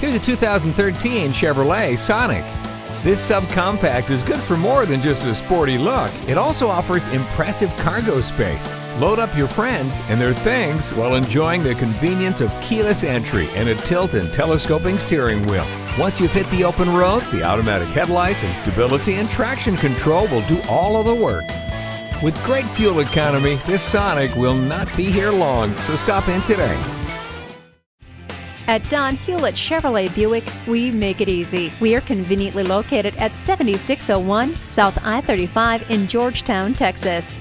Here's a 2013 Chevrolet Sonic. This subcompact is good for more than just a sporty look. It also offers impressive cargo space. Load up your friends and their things while enjoying the convenience of keyless entry and a tilt and telescoping steering wheel. Once you've hit the open road, the automatic headlights and stability and traction control will do all of the work. With great fuel economy, this Sonic will not be here long, so stop in today. At Don Hewlett Chevrolet Buick, we make it easy. We are conveniently located at 7601 South I-35 in Georgetown, Texas.